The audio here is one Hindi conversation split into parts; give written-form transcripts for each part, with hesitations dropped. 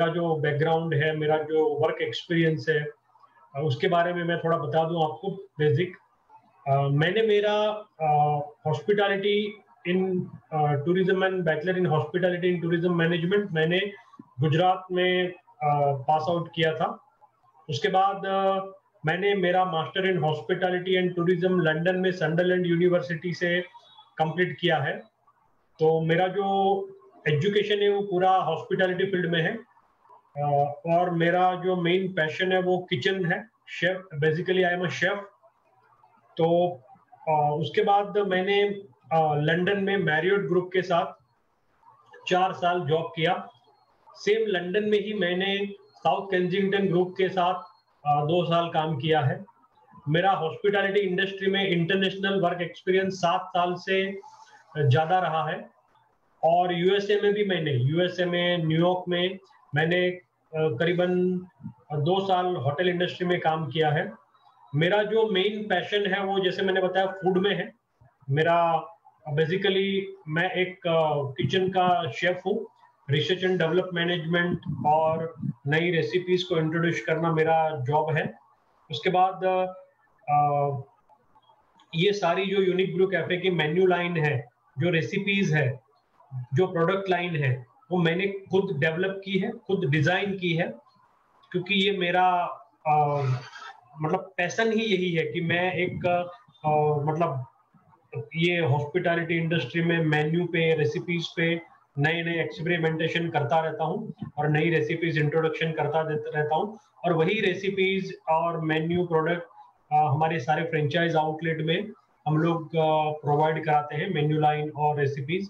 का जो बैकग्राउंड है, मेरा जो वर्क एक्सपीरियंस है, उसके बारे में मैं थोड़ा बता दूं आपको बेसिक। मैंने मेरा hospitality in tourism and bachelor in hospitality in tourism management मैंने गुजरात में पास आउट किया था। उसके बाद मैंने मेरा master in hospitality and tourism London में संडरलैंड यूनिवर्सिटी से कंप्लीट किया है। तो मेरा जो एजुकेशन है वो पूरा हॉस्पिटैलिटी फील्ड में है। और मेरा जो मेन पैशन है वो किचन है, chef. Basically I am a chef. तो उसके बाद मैंने लंदन में मैरियट ग्रुप के साथ 4 साल जॉब किया। सेम लंदन में ही मैंने साउथ केंजिंगटन ग्रुप के साथ 2 साल काम किया है। मेरा हॉस्पिटैलिटी इंडस्ट्री में इंटरनेशनल वर्क एक्सपीरियंस 7 साल से ज़्यादा रहा है। और यूएसए में भी मैंने न्यूयॉर्क में मैंने करीबन 2 साल होटल इंडस्ट्री में काम किया है। मेरा जो मेन पैशन है वो जैसे मैंने बताया फूड में है। मेरा बेसिकली मैं एक किचन का शेफ हूँ। रिसर्च एंड डेवलप मैनेजमेंट और नई रेसिपीज को इंट्रोड्यूस करना मेरा जॉब है। उसके बाद ये सारी जो यूनिकब्रू कैफे की मेन्यू लाइन है, जो रेसिपीज है, जो प्रोडक्ट लाइन है, वो मैंने खुद डेवलप की है, खुद डिजाइन की है। क्योंकि ये मेरा मतलब पैशन ही यही है कि मैं एक मतलब ये हॉस्पिटैलिटी इंडस्ट्री में मेन्यू पे, रेसिपीज पे नए नए एक्सपेरिमेंटेशन करता रहता हूँ और नई रेसिपीज इंट्रोडक्शन करता रहता हूँ। और वही रेसिपीज और मेन्यू प्रोडक्ट हमारे सारे फ्रेंचाइज आउटलेट में हम लोग प्रोवाइड कराते हैं, मेन्यू लाइन और रेसिपीज।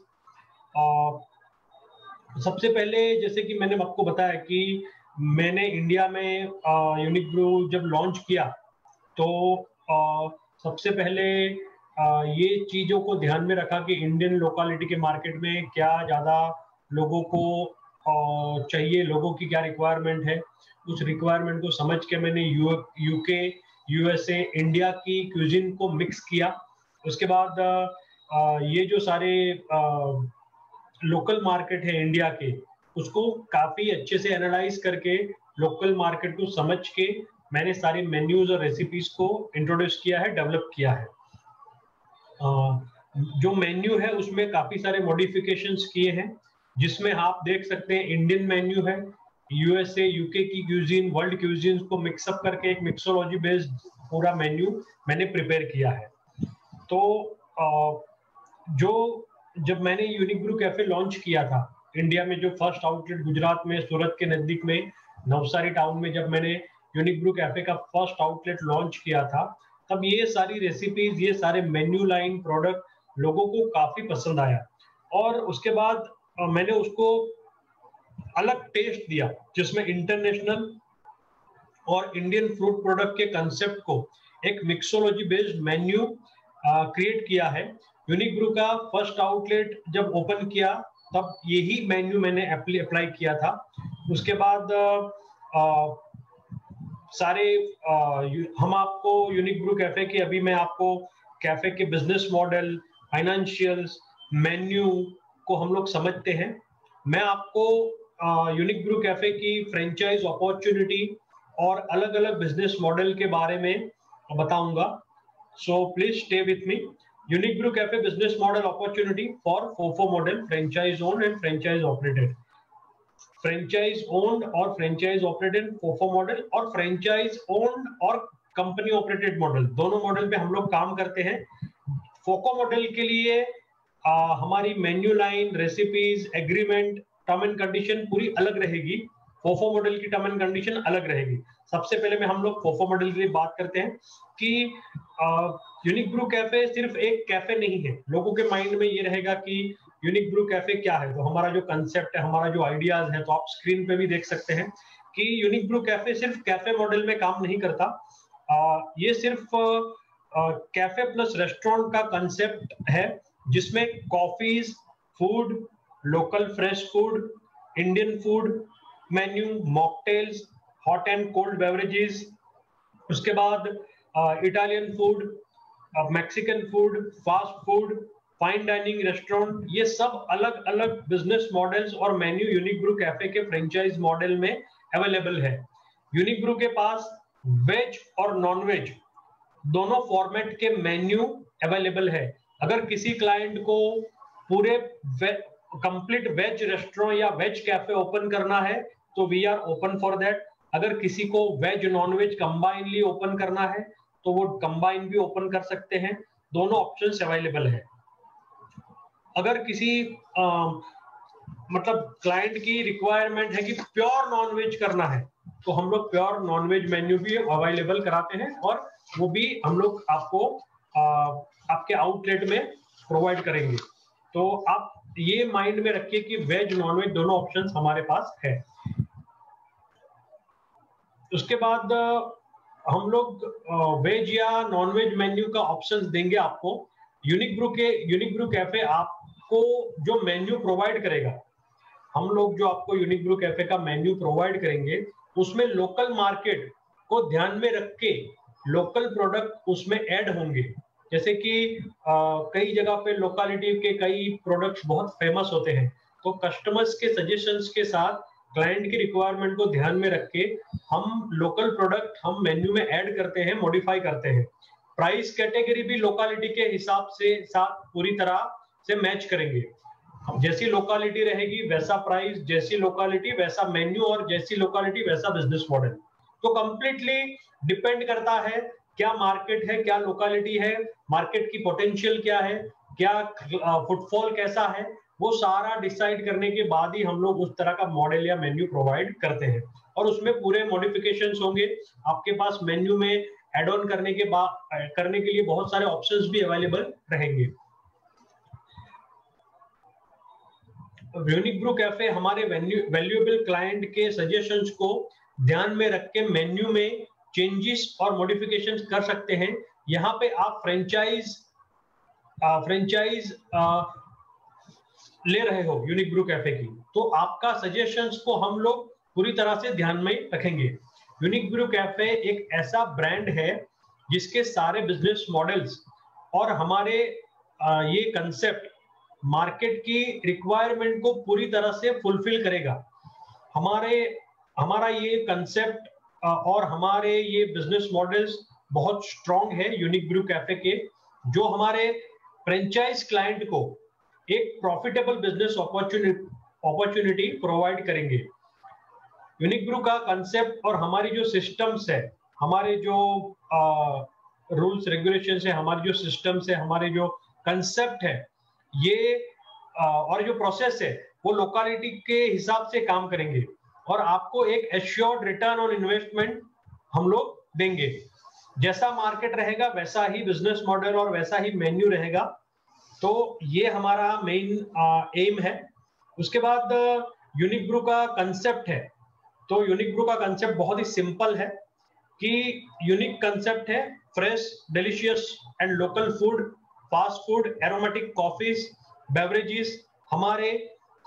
सबसे पहले जैसे कि मैंने आपको बताया कि मैंने इंडिया में यूनिकब्रू जब लॉन्च किया तो सबसे पहले ये चीज़ों को ध्यान में रखा कि इंडियन लोकालिटी के मार्केट में क्या ज़्यादा लोगों को चाहिए, लोगों की क्या रिक्वायरमेंट है। उस रिक्वायरमेंट को समझ के मैंने यूके, यूएसए, इंडिया की क्यूजिन को मिक्स किया। उसके बाद ये जो सारे लोकल मार्केट है इंडिया के, उसको काफ़ी अच्छे से एनालाइज करके लोकल मार्केट को समझ के मैंने सारे मेन्यूज़ और रेसिपीज़ को इंट्रोड्यूस किया है, डेवलप किया है। जो मेन्यू है उसमें काफ़ी सारे मॉडिफिकेशंस किए हैं, जिसमें आप देख सकते हैं इंडियन मेन्यू है, यूएसए, यूके की क्यूजीन, वर्ल्ड क्यूजीन को मिक्सअप करके एक मिक्सोलॉजी बेस्ड पूरा मेन्यू मैंने प्रिपेयर किया है। तो जब मैंने यूनिकब्रू कैफे लॉन्च किया था इंडिया में, जो फर्स्ट आउटलेट गुजरात में सूरत के नज़दीक में नवसारी टाउन में जब मैंने यूनिकब्रू कैफे का फर्स्ट आउटलेट लॉन्च किया था, तब ये सारी रेसिपीज, ये सारे मेन्यू लाइन, प्रोडक्ट लोगों को काफ़ी पसंद आया। और उसके बाद मैंने उसको अलग टेस्ट दिया, जिसमें इंटरनेशनल और इंडियन फ्रूट प्रोडक्ट के कंसेप्ट को एक मिक्सोलॉजी बेस्ड मेन्यू क्रिएट किया है। यूनिकब्रू का फर्स्ट आउटलेट जब ओपन किया तब यही मेन्यू मैंने अप्लाई किया था। उसके बाद सारे हम आपको यूनिकब्रू कैफे के, अभी मैं आपको कैफे के बिजनेस मॉडल, फाइनेंशियल्स, मेन्यू को हम लोग समझते हैं। मैं आपको यूनिकब्रू कैफे की फ्रेंचाइज अपॉर्चुनिटी और अलग अलग बिजनेस मॉडल के बारे में बताऊंगा। So please stay with me. Unique Brew cafe business model opportunity for FOFO model, franchise owned and franchise operated. Franchise owned और फ्रेंचाइज ऑपरेटेड फोफो मॉडल और फ्रेंचाइज ओन्ड और कंपनी ऑपरेटेड मॉडल, दोनों मॉडल पे हम लोग काम करते हैं। फोफो मॉडल के लिए हमारी menu line, recipes, agreement, term and condition पूरी अलग रहेगी। फोफो मॉडल की टर्म एंड कंडीशन अलग रहेगी। सबसे पहले में हम लोग फोफो मॉडल के लिए बात करते हैं कि यूनिकब्रू कैफे सिर्फ एक कैफे नहीं है। लोगों के माइंड में ये रहेगा कि यूनिकब्रू कैफे क्या है, तो हमारा जो कंसेप्ट है, हमारा जो आइडियाज है, तो आप स्क्रीन पे भी देख सकते हैं कि यूनिकब्रू कैफे सिर्फ कैफे मॉडल में काम नहीं करता। ये सिर्फ कैफे प्लस रेस्टोरेंट का कंसेप्ट है, जिसमें coffees, food, local fresh food, Indian food menu, mocktails, hot and cold beverages, उसके बाद Italian food, Mexican food, fast food, fine dining restaurant, ये सब अलग अलग बिजनेस मॉडल्स और मेन्यू यूनिकब्रू कैफे के फ्रेंचाइज मॉडल में अवेलेबल है। यूनिकब्रू के पास वेज और नॉन वेज दोनों फॉर्मेट के मेन्यू अवेलेबल है। अगर किसी क्लाइंट को पूरे कंप्लीट वेज रेस्टोरेंट या वेज कैफे ओपन करना है तो we are open for that. अगर किसी को veg non veg combinedly open करना है तो वो कंबाइन भी ओपन कर सकते हैं, दोनों ऑप्शंस अवेलेबल है। अगर किसी मतलब क्लाइंट की रिक्वायरमेंट है कि प्योर नॉन वेज करना है तो हम लोग प्योर नॉन वेज मेन्यू भी अवेलेबल कराते हैं और वो भी हम लोग आपको आपके आउटलेट में प्रोवाइड करेंगे। तो आप ये माइंड में रखिए कि वेज नॉन वेज दोनों ऑप्शंस हमारे पास है। उसके बाद हम लोग वेज या नॉन वेज मेन्यू का ऑप्शंस देंगे आपको। यूनिकब्रू कैफे आपको जो मेन्यू प्रोवाइड करेगा, हम लोग जो आपको यूनिकब्रू कैफे का मेन्यू प्रोवाइड करेंगे उसमें लोकल मार्केट को ध्यान में रख के लोकल प्रोडक्ट उसमें ऐड होंगे। जैसे कि कई जगह पे लोकलिटी के कई प्रोडक्ट्स बहुत फेमस होते हैं, तो कस्टमर्स के सजेशंस के साथ क्लाइंट की रिक्वायरमेंट को ध्यान में रख के हम लोकल प्रोडक्ट हम मेन्यू में ऐड करते हैं, मॉडिफाई करते हैं। प्राइस कैटेगरी भी लोकलिटी के हिसाब से साथ पूरी तरह से मैच करेंगे। जैसी लोकलिटी रहेगी वैसा प्राइस, जैसी लोकलिटी वैसा मेन्यू और जैसी लोकलिटी वैसा बिजनेस मॉडल। तो कंप्लीटली डिपेंड करता है क्या मार्केट है, क्या लोकलिटी है, मार्केट की पोटेंशियल क्या है, क्या फुटफॉल कैसा है, वो सारा डिसाइड करने के बाद ही हम लोग उस तरह का मॉडल या मेन्यू प्रोवाइड करते हैं। और उसमें पूरे मॉडिफिकेशंस होंगे आपके पास, मेन्यू में एड ऑन करने के लिए बहुत सारे ऑप्शंस भी अवेलेबल रहेंगे। यूनिकब्रू कैफे हमारे वैल्यूएबल क्लाइंट के सजेशंस को ध्यान में रख के मेन्यू में चेंजेस और मॉडिफिकेशन कर सकते हैं। यहाँ पे आप फ्रेंचाइज ले रहे हो यूनिकब्रू कैफे की, तो आपका सजेशंस को हम लोग पूरी तरह से ध्यान में रखेंगे। यूनिकब्रू कैफे एक ऐसा ब्रांड है जिसके सारे बिजनेस मॉडल्स और हमारे ये कंसेप्ट मार्केट की रिक्वायरमेंट को पूरी तरह से फुलफिल करेगा। हमारा ये कंसेप्ट और हमारे ये बिजनेस मॉडल्स बहुत स्ट्रॉन्ग है यूनिकब्रू कैफे के, जो हमारे फ्रेंचाइज क्लाइंट को एक प्रॉफिटेबल बिजनेस अपॉर्चुनिटी प्रोवाइड करेंगे। यूनिकब्रू का कंसेप्ट और हमारी जो सिस्टम्स है, हमारे जो रूल्स रेगुलेशंस है, हमारे जो सिस्टम्स है, हमारे जो कंसेप्ट है ये और जो प्रोसेस है वो लोकलिटी के हिसाब से काम करेंगे और आपको एक एश्योर्ड रिटर्न ऑन इन्वेस्टमेंट हम लोग देंगे। जैसा मार्केट रहेगा वैसा ही बिजनेस मॉडल और वैसा ही मेन्यू रहेगा। तो ये हमारा मेन एम है। उसके बाद यूनिकब्रू का कंसेप्ट है, तो यूनिकब्रू का कंसेप्ट बहुत ही सिंपल है कि यूनिक कंसेप्ट है, fresh delicious and local food, fast food, aromatic coffees, beverages हमारे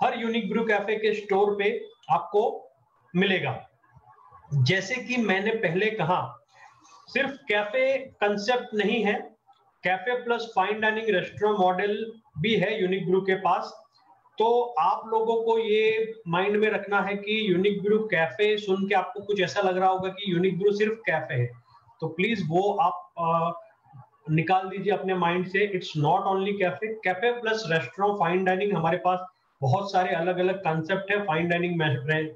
हर यूनिकब्रू कैफे के स्टोर पे आपको मिलेगा। जैसे कि मैंने पहले कहा, सिर्फ कैफे कंसेप्ट नहीं है, cafe plus fine dining restaurant model भी है यूनिकब्रू के पास। तो आप लोगों को ये माइंड में रखना है कि यूनिकब्रू कैफे सुन के आपको कुछ ऐसा लग रहा होगा कि यूनिकब्रू सिर्फ कैफे है, तो प्लीज वो आप निकाल दीजिए अपने माइंड से। It's not only cafe, cafe plus restaurant fine dining, हमारे पास बहुत सारे अलग अलग कंसेप्ट है फाइन डाइनिंग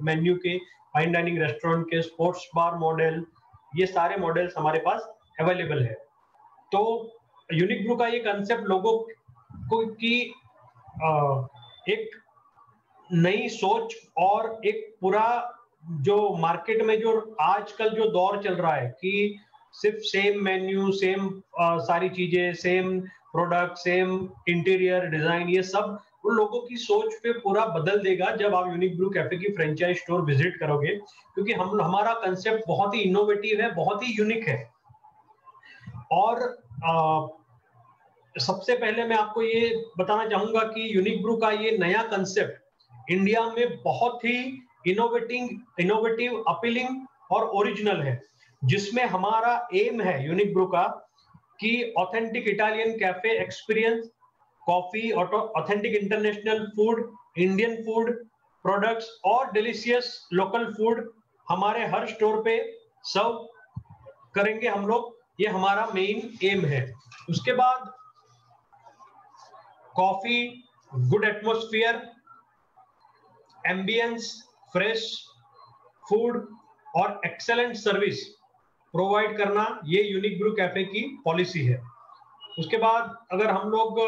मेन्यू के, फाइन डाइनिंग रेस्टोरेंट के, स्पोर्ट्स बार मॉडल, ये सारे मॉडल्स हमारे पास अवेलेबल है। तो यूनिकब्रू का ये कंसेप्ट लोगों को की एक नई सोच और एक पूरा जो मार्केट में जो आजकल जो दौर चल रहा है कि सिर्फ सेम मेन्यू, सेम सारी चीजें, same product, same interior design, ये सब उन लोगों की सोच पे पूरा बदल देगा जब आप यूनिकब्रू कैफे की फ्रेंचाइज स्टोर विजिट करोगे, क्योंकि हमारा कंसेप्ट बहुत ही इनोवेटिव है, बहुत ही यूनिक है। और सबसे पहले मैं आपको ये बताना चाहूंगा कि यूनिकब्रू का ये नया कंसेप्ट इंडिया में बहुत ही इनोवेटिव, अपीलिंग और ओरिजिनल है, जिसमें हमारा एम है यूनिकब्रू का कि authentic Italian cafe experience, coffee, authentic international food, Indian food products और delicious local food हमारे हर स्टोर पे सर्व करेंगे हम लोग, ये हमारा मेन एम है। उसके बाद coffee, good atmosphere, ambience, fresh food और एक्सेलेंट सर्विस प्रोवाइड करना, ये यूनिकब्रू कैफे की पॉलिसी है। उसके बाद अगर हम लोग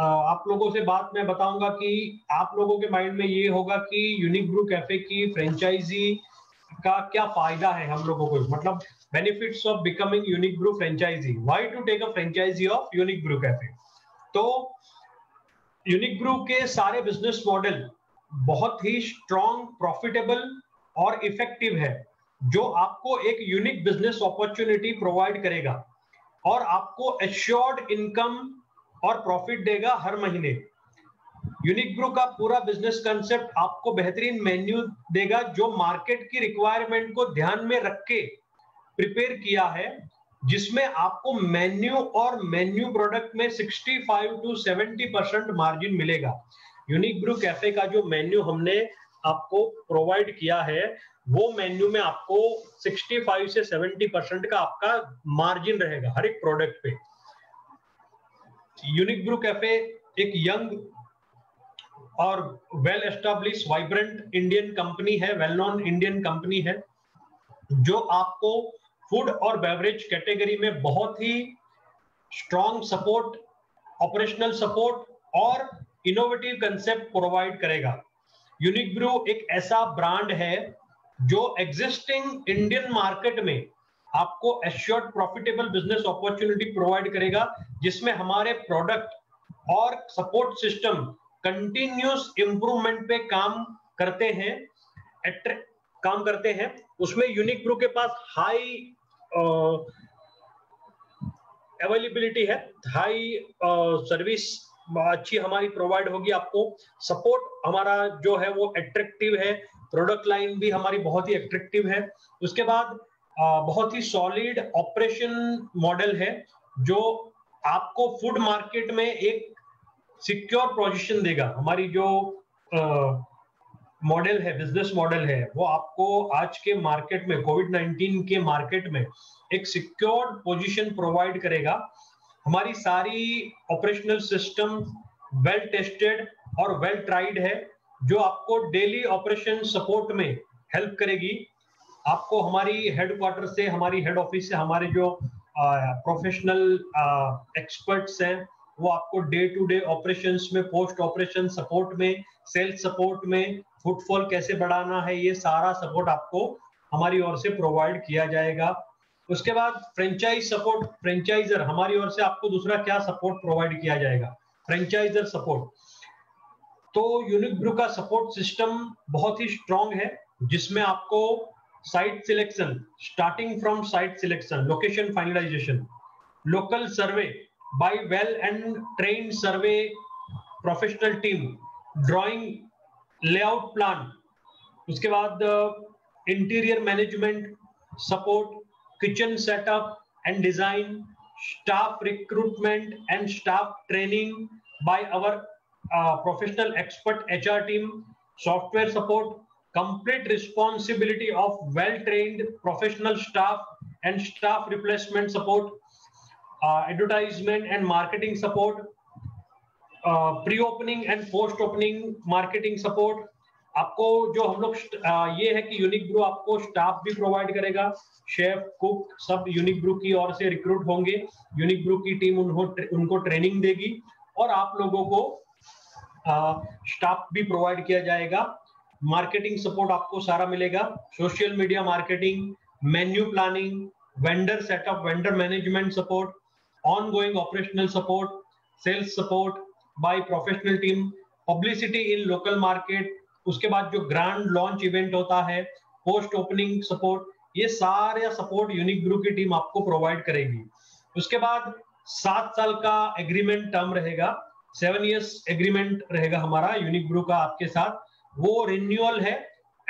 आप लोगों से बात मैं बताऊंगा कि आप लोगों के माइंड में ये होगा कि यूनिकब्रू कैफे की फ्रेंचाइजी का क्या फायदा है हम लोगों को, मतलब benefits of becoming Unique Brew franchisee, why to take a franchisee of Unique Brew cafe. तो यूनिकब्रू के सारे बिजनेस मॉडल बहुत ही स्ट्रॉन्ग, प्रॉफिटेबल और इफेक्टिव है, जो आपको एक यूनिक बिजनेस अपॉर्चुनिटी प्रोवाइड करेगा और आपको एश्योर्ड इनकम और प्रॉफिट देगा हर महीने। यूनिकब्रू का पूरा बिजनेस कंसेप्ट आपको बेहतरीन मेन्यू देगा जो मार्केट की रिक्वायरमेंट को ध्यान में रख के प्रिपेयर किया है, जिसमें आपको मेन्यू और मेन्यू प्रोडक्ट में 65 to 70% मार्जिन मिलेगा। यूनिकब्रू कैफे का जो मेन्यू हमने आपको प्रोवाइड किया है, वो मेन्यू में आपको 65 से 70% का आपका मार्जिन रहेगा हर एक प्रोडक्ट पे। यूनिकब्रू कैफे एक यंग और well establish vibrant Indian company है, वेल नोन इंडियन कंपनी है, जो आपको फूड और बेवरेज कैटेगरी में बहुत ही स्ट्रॉन्ग सपोर्ट, ऑपरेशनल सपोर्ट और इनोवेटिव कंसेप्ट प्रोवाइड करेगा। यूनिकब्रू एक ऐसा ब्रांड है जो एग्जिस्टिंग इंडियन मार्केट में आपको assured profitable business opportunity provide करेगा, जिसमें हमारे प्रोडक्ट और सपोर्ट सिस्टम कंटिन्यूस इंप्रूवमेंट पे काम करते हैं। उसमें यूनिकब्रू के पास हाई अवेलेबिलिटी है, हाई सर्विस अच्छी हमारी प्रोवाइड होगी आपको, सपोर्ट हमारा जो है वो एट्रैक्टिव है, प्रोडक्ट लाइन भी हमारी बहुत ही एट्रैक्टिव है। उसके बाद बहुत ही सॉलिड ऑपरेशन मॉडल है जो आपको फूड मार्केट में एक सिक्योर पोजीशन देगा। हमारी जो मॉडल है, बिजनेस मॉडल है, वो आपको आज के मार्केट में, कोविड-19 के मार्केट में एक सिक्योर्ड पोजीशन प्रोवाइड करेगा। हमारी सारी ऑपरेशनल सिस्टम वेल टेस्टेड और वेल ट्राइड है, जो आपको डेली ऑपरेशन सपोर्ट में हेल्प करेगी। आपको हमारी हेडक्वार्टर से, हमारी हेड ऑफिस से हमारे जो प्रोफेशनल एक्सपर्ट्स हैं, वो आपको डे टू डे ऑपरेशंस में, पोस्ट ऑपरेशन सपोर्ट में, सेल्स सपोर्ट में, फुटफॉल कैसे बढ़ाना है, ये सारा सपोर्ट आपको हमारी ओर से प्रोवाइड किया जाएगा। उसके बाद फ्रेंचाइज सपोर्ट, फ्रेंचाइजर हमारी ओर से आपको दूसरा क्या सपोर्ट प्रोवाइड किया जाएगा, फ्रेंचाइजर सपोर्ट। तो यूनिकब्रू का सपोर्ट सिस्टम बहुत ही स्ट्रॉन्ग है, जिसमें आपको site selection, starting from site selection, location finalisation, local survey by well and trained survey professional team, drawing, layout plan, उसके बाद interior management support, kitchen setup and design, staff recruitment and staff training by our professional expert HR team, software support, complete responsibility of well-trained professional staff and staff replacement support, advertisement and marketing support, pre-opening and post-opening marketing support। आपको जो हम लोग ये है कि यूनिकब्रू आपको स्टाफ भी प्रोवाइड करेगा, शेफ, कुक सब यूनिकब्रू की ओर से रिक्रूट होंगे, यूनिकब्रू की टीम उनको ट्रेनिंग देगी और आप लोगों को स्टाफ भी प्रोवाइड किया जाएगा। मार्केटिंग सपोर्ट आपको सारा मिलेगा, social media marketing, menu planning, vendor setup, vendor management support, ongoing operational support, sales support by professional team, publicity in local market, उसके बाद जो ग्रांड लॉन्च इवेंट होता है, पोस्ट ओपनिंग सपोर्ट, ये सारा सपोर्ट यूनिकब्रू की टीम आपको प्रोवाइड करेगी। उसके बाद 7 साल का एग्रीमेंट टर्म रहेगा, 7 years एग्रीमेंट रहेगा हमारा यूनिकब्रू का आपके साथ, वो रिन्यूअल है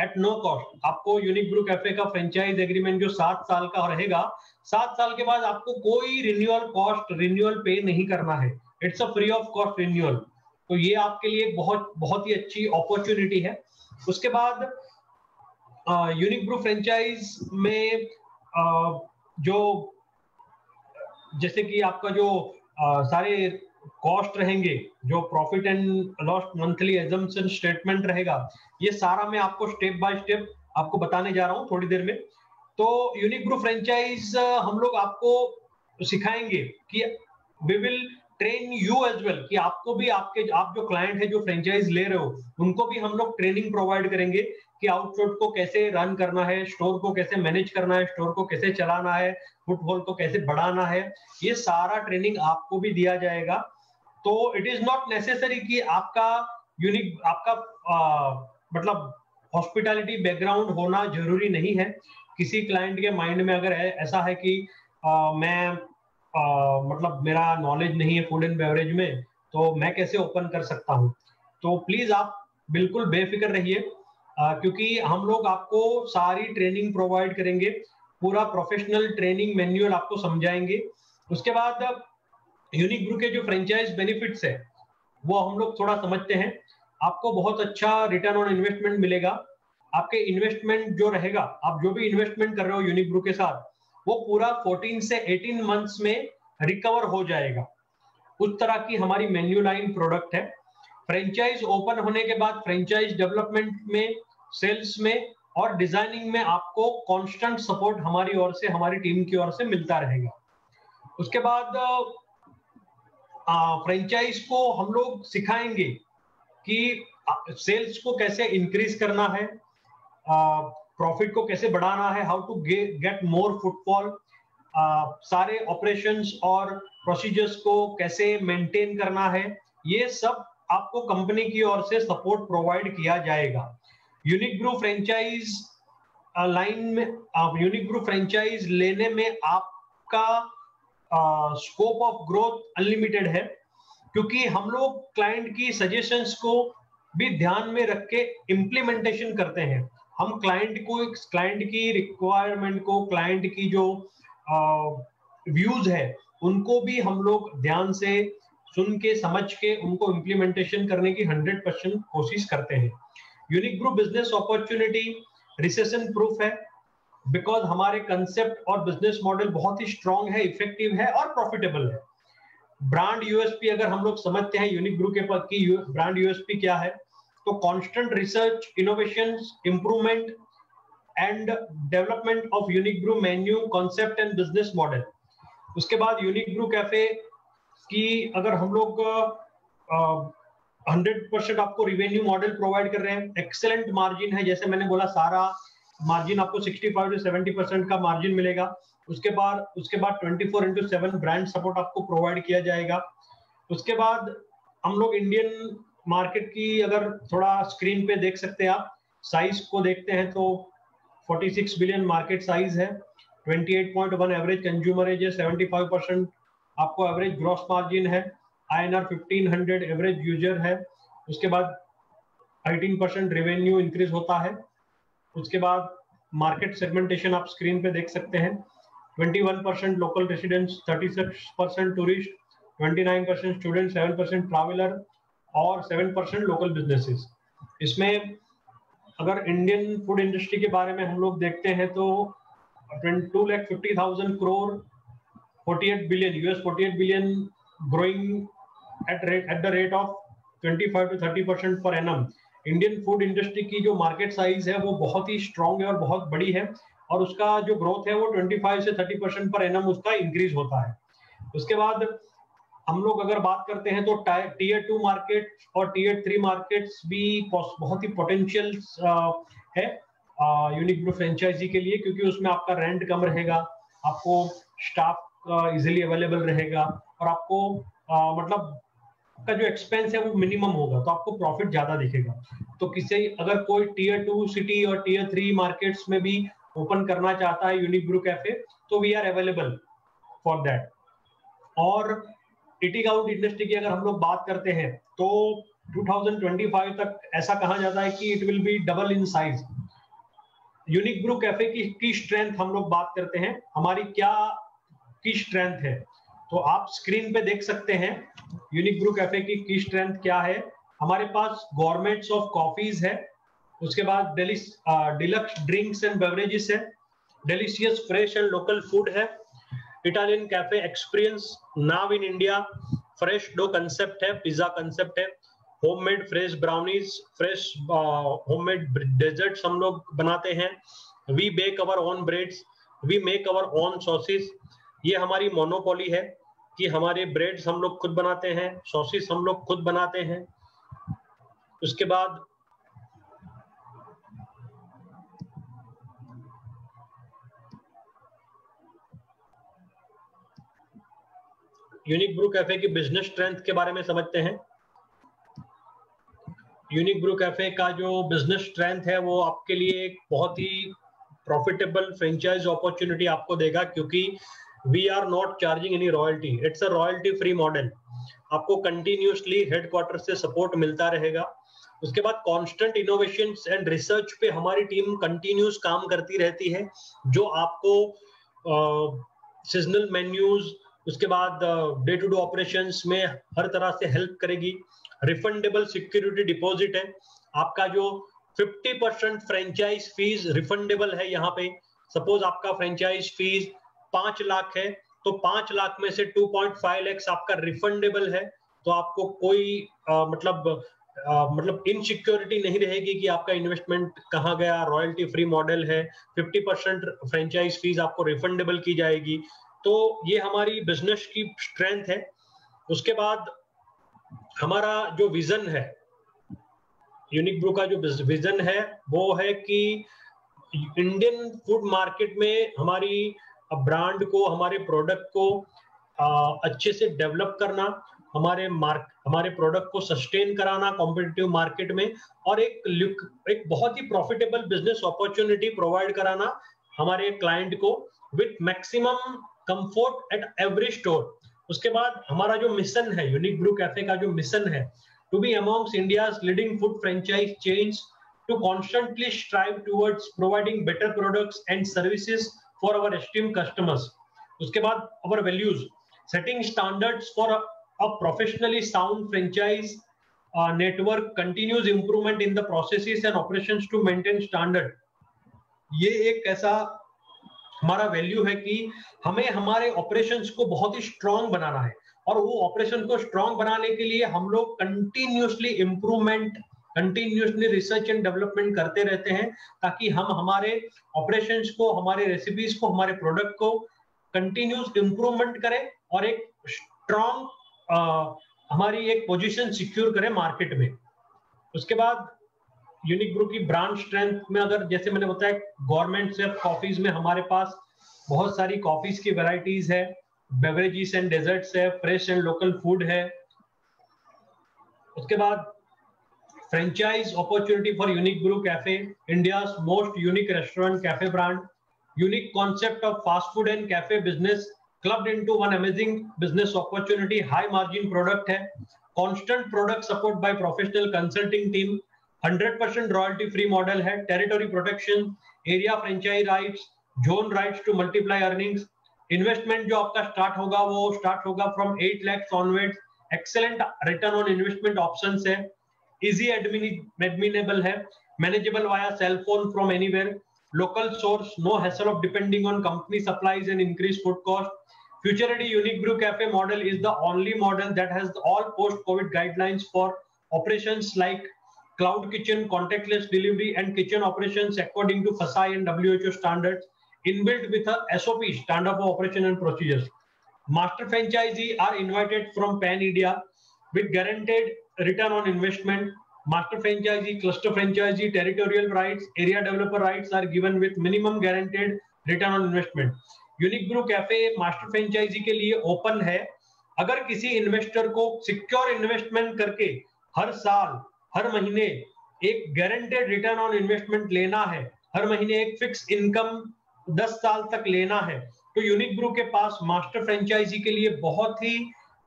एट नो कॉस्ट। आपको यूनिकब्रू कैफे का फ्रेंचाइज एग्रीमेंट जो 7 साल का रहेगा, 7 साल के बाद आपको कोई रिन्यूअल कॉस्ट, रिन्यूअल पे नहीं करना है, it's a free of cost renewal, तो ये आपके लिए बहुत बहुत ही अच्छी अपॉर्चुनिटी है। उसके बाद यूनिकब्रू फ्रेंचाइज में जो जैसे कि आपका जो सारे कॉस्ट रहेंगे, जो profit and loss monthly assumption statement रहेगा, ये सारा मैं आपको स्टेप बाय स्टेप आपको बताने जा रहा हूँ थोड़ी देर में। तो यूनिकब्रू फ्रेंचाइज हम लोग आपको सिखाएंगे कि we will train you as well, कि आपको भी आप जो क्लाइंट है जो फ्रेंचाइज ले रहे हो उनको भी हम लोग ट्रेनिंग प्रोवाइड करेंगे कि आउटलेट को कैसे रन करना है, स्टोर को कैसे मैनेज करना है, स्टोर को कैसे चलाना है, फुटफॉल को कैसे बढ़ाना है, ये सारा ट्रेनिंग आपको भी दिया जाएगा। तो इट इज नॉट नेसेसरी कि आपका मतलब हॉस्पिटैलिटी बैकग्राउंड होना जरूरी नहीं है। किसी क्लाइंट के माइंड में अगर है ऐसा है कि मतलब मेरा नॉलेज नहीं है फूड एंड बेवरेज में, तो मैं कैसे ओपन कर सकता हूँ, तो प्लीज आप बिल्कुल बेफिक्र रहिए, क्योंकि हम लोग आपको सारी ट्रेनिंग प्रोवाइड करेंगे, पूरा प्रोफेशनल ट्रेनिंग मैन्युअल आपको समझाएंगे। उसके बाद यूनिकब्रू के जो फ्रेंचाइज बेनिफिट्स है वो हम लोग थोड़ा समझते हैं। आपको बहुत अच्छा रिटर्न ऑन इन्वेस्टमेंट मिलेगा, आपके इन्वेस्टमेंट जो रहेगा, आप जो भी इन्वेस्टमेंट कर रहे हो यूनिकब्रू के साथ, वो पूरा 14 से 18 मंथ्स में रिकवर हो जाएगा। उस तरह की हमारी मेन्यू लाइन प्रोडक्ट है। फ्रेंचाइज ओपन होने के बाद फ्रेंचाइज डेवलपमेंट में, सेल्स में और डिजाइनिंग में आपको कांस्टेंट सपोर्ट हमारी ओर से, हमारी टीम की ओर से मिलता रहेगा। उसके बाद फ्रेंचाइज को हम लोग सिखाएंगे कि सेल्स को कैसे इंक्रीज करना है, प्रॉफिट को कैसे बढ़ाना है, how to get more footfall, सारे ऑपरेशंस और प्रोसीजर्स को कैसे मेंटेन करना है, ये सब आपको कंपनी की ओर से सपोर्ट प्रोवाइड किया जाएगा। यूनिकब्रू फ्रेंचाइज लाइन में, यूनिकब्रू फ्रेंचाइज लेने में आपका स्कोप ऑफ ग्रोथ अनलिमिटेड है, क्योंकि हम लोग क्लाइंट की सजेशंस को भी ध्यान में रख के इम्प्लीमेंटेशन करते हैं। हम क्लाइंट की रिक्वायरमेंट को, क्लाइंट की जो व्यूज है उनको भी हम लोग ध्यान से सुन के, समझ के उनको इम्प्लीमेंटेशन करने की 100% कोशिश करते हैं। Unique Brew business opportunity recession proof है, बिकॉज हमारे कंसेप्ट और बिजनेस मॉडल बहुत ही स्ट्रांग है, इफेक्टिव है और प्रॉफिटेबल है। ब्रांड यूएसपी अगर हम लोग समझते हैं यूनिकब्रू के पद की ब्रांड यूएसपी क्या है, तो constant research, innovation, improvement and development of Unique Brew menu, concept and business model. उसके बाद यूनिकब्रू कैफे की अगर हम लोग 100% आपको रिवेन्यू मॉडल प्रोवाइड कर रहे हैं, एक्सेलेंट मार्जिन है, जैसे मैंने बोला सारा मार्जिन आपको 65 से 70% का मार्जिन मिलेगा। उसके बाद 24/7 ब्रांड सपोर्ट आपको प्रोवाइड किया जाएगा। उसके बाद हम लोग इंडियन मार्केट की अगर थोड़ा स्क्रीन पे देख सकते हैं, आप साइज को देखते हैं तो 46 बिलियन मार्केट साइज है, 28.1 एवरेज कंज्यूमर एज है, 75% आपको एवरेज ग्रॉस मार्जिन है, INR 1500 एवरेज यूजर है। उसके बाद 18% रेवेन्यू इंक्रीज होता है। उसके बाद मार्केट सेगमेंटेशन आप स्क्रीन पे देख सकते हैं, 21% local residents, 36% tourist, 29% student, 7% traveller और 7% लोकल बिजनेसेस। इसमें अगर इंडियन फूड इंडस्ट्री के बारे में हम लोग देखते हैं तो 2,50,000 crore, 48 billion US, 48 billion growing at the rate of 25 to 30% per annum. Indian food industry की जो मार्केट साइज है वो बहुत ही स्ट्रांग है और बहुत बड़ी है, और उसका जो ग्रोथ है वो 25 से 30% पर एनम उसका इंक्रीज होता है। उसके बाद हम लोग अगर बात करते हैं तो Tier 2 मार्केट और Tier 3 मार्केट्स भी बहुत ही पोटेंशियल है यूनिकब्रू फ्रेंचाइजी के लिए, क्योंकि उसमें आपका रेंट कम रहेगा, आपको स्टाफ इजिली अवेलेबल रहेगा और आपको मतलब का जो एक्सपेंस है वो मिनिमम होगा, तो आपको प्रॉफिट ज्यादा दिखेगा। तो किसी अगर कोई Tier 2 सिटी और Tier 3 मार्केट्स में भी ओपन करना चाहता है यूनिकब्रू कैफे, तो we are available for that. और ईटिंग आउट इंडस्ट्री की अगर हम लोग बात करते हैं तो 2025 तक ऐसा कहा जाता है कि it will be double in size. Unicbrew cafe की स्ट्रेंथ हम लोग बात करते हैं, हमारी क्या की स्ट्रेंथ है, तो आप स्क्रीन पे देख सकते हैं यूनिकब्रू कैफे की स्ट्रेंथ क्या है। हमारे पास गवर्नमेंट्स ऑफ कॉफीज है, उसके बाद डिलक्स ड्रिंक्स एंड बेवरेजेस है, delicious fresh and local food है, Italian cafe experience now in India, fresh dough concept है, पिज्जा कंसेप्ट है, homemade fresh brownies, fresh homemade desserts हम लोग बनाते हैं, we bake our own breads, we make our own sauces. ये हमारी मोनोपोली है कि हमारे ब्रेड्स हम लोग खुद बनाते हैं, सॉसेस हम लोग खुद बनाते हैं। उसके बाद यूनिकब्रू कैफे की बिजनेस स्ट्रेंथ के बारे में समझते हैं। यूनिकब्रू कैफे का जो बिजनेस स्ट्रेंथ है वो आपके लिए एक बहुत ही प्रॉफिटेबल फ्रेंचाइज अपॉर्चुनिटी आपको देगा, क्योंकि we are not charging any royalty, it's a royalty free model. आपको कंटिन्यूसली हेडक्वार्टर से सपोर्ट मिलता रहेगा। उसके बाद कांस्टेंट इनोवेशंस एंड रिसर्च पे हमारी टीम कंटिन्यूस काम करती रहती है, जो आपको सीजनल मेन्यूज, उसके बाद डे टू डे ऑपरेशंस में हर तरह से हेल्प करेगी। रिफंडेबल सिक्योरिटी डिपॉजिट है, आपका जो 50% फ्रेंचाइज फीस रिफंडेबल है। यहाँ पे सपोज आपका फ्रेंचाइज फीस 5 लाख है, तो 5 लाख में से 2.5 लाख आपका रिफंडेबल है, तो आपको कोई मतलब इनसिक्योरिटी नहीं रहेगी कि आपका इन्वेस्टमेंट कहाँ गया। रॉयल्टी फ्री मॉडल है, 50% फ्रेंचाइज फीस आपको रिफंडेबल की जाएगी। तो ये हमारी बिजनेस की स्ट्रेंथ है। उसके बाद हमारा जो विजन है, यूनिकब्रू का जो विजन है वो है कि इंडियन फूड मार्केट में हमारी ब्रांड को, हमारे प्रोडक्ट को अच्छे से डेवलप करना, हमारे प्रोडक्ट को सस्टेन कराना कॉम्पिटिटिव मार्केट में, और एक बहुत ही प्रॉफिटेबल बिजनेस अपॉर्चुनिटी प्रोवाइड कराना हमारे क्लाइंट को with maximum comfort at every store. उसके बाद हमारा जो मिशन है, यूनिकब्रू कैफे का जो मिशन है, to be amongst India's leading food franchise chains, to constantly strive towards providing better products and services for our esteem customers. उसके बाद our values, setting standards for a professionally sound franchise network, continuous improvement in the processes and operations to maintain standard. ये एक ऐसा हमारा वैल्यू है कि हमें हमारे ऑपरेशंस को बहुत ही स्ट्रांग बनाना है, और वो ऑपरेशन को स्ट्रांग बनाने के लिए हम लोग continuously improvement, continuously research and development करते रहते हैं, ताकि हम हमारे ऑपरेशंस को, हमारे रेसिपीज को, हमारे प्रोडक्ट को कंटिन्यूस इंप्रूवमेंट करें और एक स्ट्रांग हमारी एक पोजीशन सिक्योर करें मार्केट में। उसके बाद यूनिकब्रू की ब्रांड स्ट्रेंथ में, अगर जैसे मैंने बताया गवर्नमेंट्स ऑफ कॉफीज में हमारे पास बहुत सारी कॉफीज की वैरायटीज है, बेवरेजेस एंड डेजर्ट्स है, फ्रेश एंड लोकल फूड है। उसके बाद franchise opportunity for Unicbrew cafe, India's most unique restaurant cafe brand, unique concept of fast food and cafe business clubbed into one amazing business opportunity, high margin product है, constant product support by professional consulting team, 100% royalty free model है, territory protection, area franchise rights, zone rights to multiply earnings, investment जो आपका स्टार्ट होगा वो स्टार्ट होगा from 8 lakh onwards, excellent return on investment options है, इजी एडमिनेबल है, manageable via cellphone from anywhere, local source, no hassle of depending on company supplies and increase food cost. Future ready Unicbrew cafe model is the only model that has all post Covid guidelines for operations like cloud kitchen, contactless delivery and kitchen operations according to FSSAI and WHO standards, inbuilt with a SOP, standard of operation and procedures. Master franchisee are invited from pan India with guaranteed return on investment. Master franchisee, cluster franchisee, territorial rights, area developer rights are given with minimum guaranteed return on investment. Uniquebrew cafe master franchisee के लिए open है। अगर किसी investor को secure investment करके हर साल, हर महीने एक गारंटेड रिटर्न ऑन इन्वेस्टमेंट लेना है, हर महीने एक फिक्स इनकम 10 साल तक लेना है, तो यूनिकब्रू के पास मास्टर फ्रेंचाइजी के लिए बहुत ही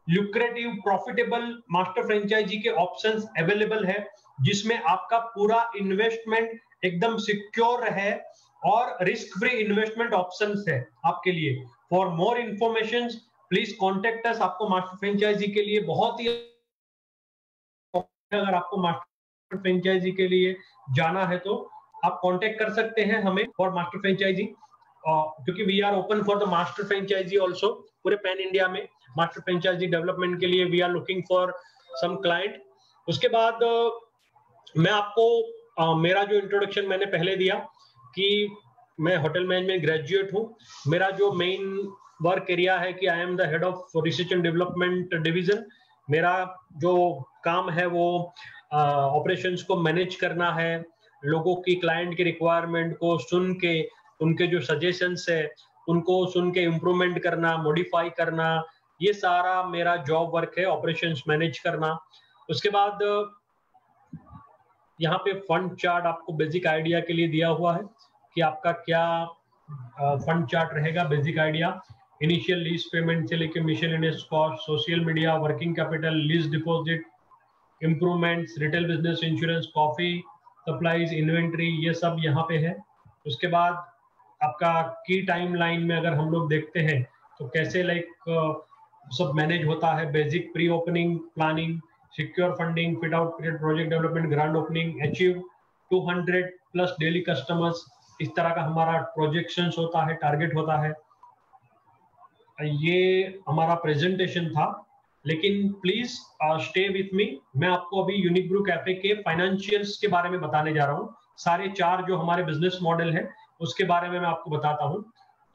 ल्यूक्रेटिव, प्रॉफिटेबल मास्टर फ्रेंचाइजी के ऑप्शंस अवेलेबल है, जिसमें आपका पूरा इन्वेस्टमेंट एकदम सिक्योर है और रिस्क फ्री इन्वेस्टमेंट ऑप्शंस है आपके लिए। For more information please contact us. आपको मास्टर फ्रेंचाइजी के लिए बहुत ही, अगर आपको मास्टर फ्रेंचाइजी के लिए जाना है तो आप कॉन्टेक्ट कर सकते हैं हमें फॉर मास्टर फ्रेंचाइजी, क्योंकि we are open for the master franchisee also. पूरे पैन इंडिया में मास्टर फ्रेंचाइजी डेवलपमेंट के लिए we are looking for some client. उसके बाद मैं आपको मेरा जो इंट्रोडक्शन मैंने पहले दिया कि मैं होटल मैनेजमेंट ग्रेजुएट हूँ। मेरा जो मेन वर्क एरिया है कि I am the head of research and development division. मेरा जो काम है वो ऑपरेशंस को मैनेज करना है, लोगों की क्लाइंट की रिक्वायरमेंट को सुन के उनके जो सजेशंस है उनको सुन के इम्प्रूवमेंट करना, मॉडिफाई करना, ये सारा मेरा जॉब वर्क है, ऑपरेशंस मैनेज करना। उसके बाद यहाँ पे फंड चार्ट आपको बेसिक आइडिया के लिए दिया हुआ है कि आपका क्या फंड चार्ट रहेगा। Basic idea initial lease payment से लेके miscellaneous cost, social media, working capital, lease deposit, improvements, retail business, insurance, coffee, supplies, inventory, ये सब यहाँ पे है। उसके बाद आपका की टाइमलाइन में अगर हम लोग देखते हैं तो कैसे लाइक सब मैनेज होता है। Basic pre opening planning, secure funding, fit out period, project development, grand opening, achieve 200 plus daily customers, इस तरह का हमारा प्रोजेक्शंस होता है, टारगेट होता है। ये हमारा प्रेजेंटेशन था, लेकिन प्लीज स्टे विथ मी। मैं आपको अभी यूनिकब्रू कैफे के फाइनेंशियल्स के बारे में बताने जा रहा हूँ। सारे चार जो हमारे बिजनेस मॉडल है उसके बारे में मैं आपको बताता हूँ।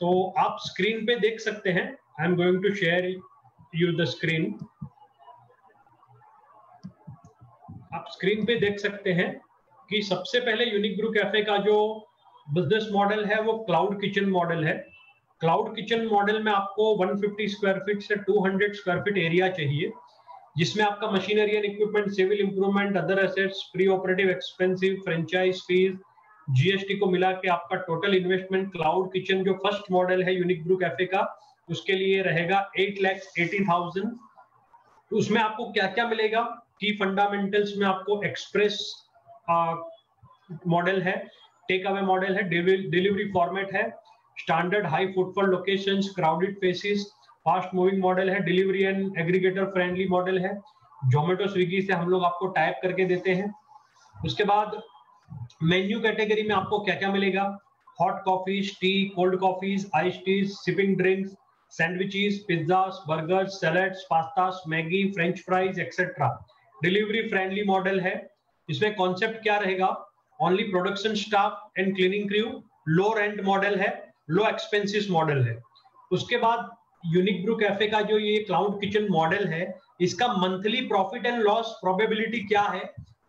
तो आप स्क्रीन पे देख सकते हैं, I am going to share you the screen. आप स्क्रीन पे देख सकते हैं कि सबसे पहले यूनिकब्रू कैफे का जो बिजनेस मॉडल है वो क्लाउड किचन मॉडल है। क्लाउड किचन मॉडल में आपको 150 स्क्वायर फीट से 200 स्क्वायर फीट एरिया चाहिए, जिसमें आपका machinery and equipment, civil improvement, other assets, pre operative expensive, franchise fees, GST को मिला के आपका टोटल इन्वेस्टमेंट क्लाउड किचन जो फर्स्ट मॉडल है यूनिकब्रू कैफे का उसके लिए रहेगा 8,80,000। उसमें आपको क्या क्या मिलेगा कि फंडामेंटल्स में आपको एक्सप्रेस मॉडल है, टेक अवे मॉडल है, डिलीवरी फॉर्मेट है, standard high footfall locations, crowded faces, fast moving model है, delivery and aggregator friendly model है, जोमेटो स्विगी से हम लोग आपको टाइप करके देते हैं। उसके बाद मेन्यू कैटेगरी में आपको क्या क्या मिलेगा, hot coffees, tea, cold coffees, ice teas, sipping drinks, sandwiches, pizzas, burgers, salads, pastas, Maggi, French fries etcetera. Delivery friendly model है। इसमें कॉन्सेप्ट क्या रहेगा, only production staff and cleaning crew, low rent model है, लो एक्सपेंसेस मॉडल है। उसके बाद यूनिकब्रू कैफे का जो ये क्लाउड किचन मॉडल है इसका monthly profit and loss probability क्या है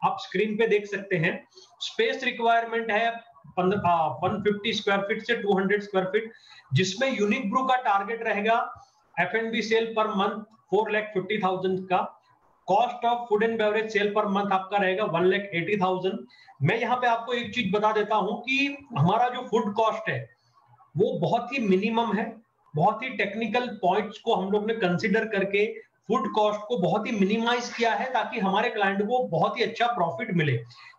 आप स्क्रीन पे देख सकते हैं। स्पेस रिक्वायरमेंट है 150 स्क्वायर फीट से 200 स्क्वायर फीट, जिसमें यूनिकब्रू का टारगेट रहेगा F&B सेल पर मंथ 4,50,000 का। Cost of food and beverage sale per month आपका रहेगा 1,80,000। मैं यहाँ पे आपको एक चीज बता देता हूँ कि हमारा जो फूड कॉस्ट है वो बहुत ही मिनिमम है। बहुत ही टेक्निकल पॉइंट्स को हम लोग ने कंसिडर करके फूड कॉस्ट को बहुत ही मिनिमाइज किया है ताकि हमारे क्लाइंट को बहुत ही अच्छा प्रॉफिट मिले।